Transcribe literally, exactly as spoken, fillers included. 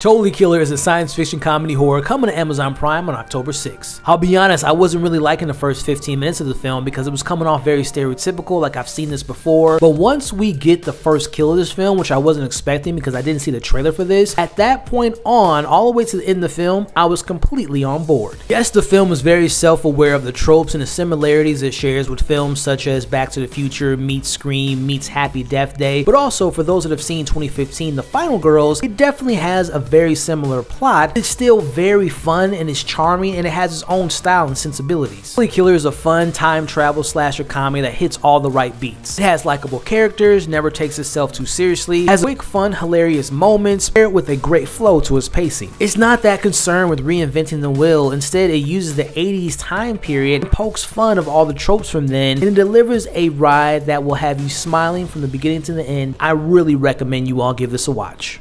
Totally Killer is a science fiction comedy horror coming to Amazon Prime on October sixth. I'll be honest, I wasn't really liking the first fifteen minutes of the film because it was coming off very stereotypical, like I've seen this before. But once we get the first kill of this film, which I wasn't expecting because I didn't see the trailer for this, at that point on, all the way to the end of the film, I was completely on board. Yes, the film is very self-aware of the tropes and the similarities it shares with films such as Back to the Future meets Scream meets Happy Death Day, but also for those that have seen twenty fifteen The Final Girls, it definitely has a very similar plot. It's still very fun and it's charming and it has its own style and sensibilities. Totally Killer is a fun time travel slasher comedy that hits all the right beats. It has likable characters, never takes itself too seriously, has quick, fun, hilarious moments paired with a great flow to its pacing. It's not that concerned with reinventing the wheel. Instead, it uses the eighties time period and pokes fun of all the tropes from then, and it delivers a ride that will have you smiling from the beginning to the end. I really recommend you all give this a watch.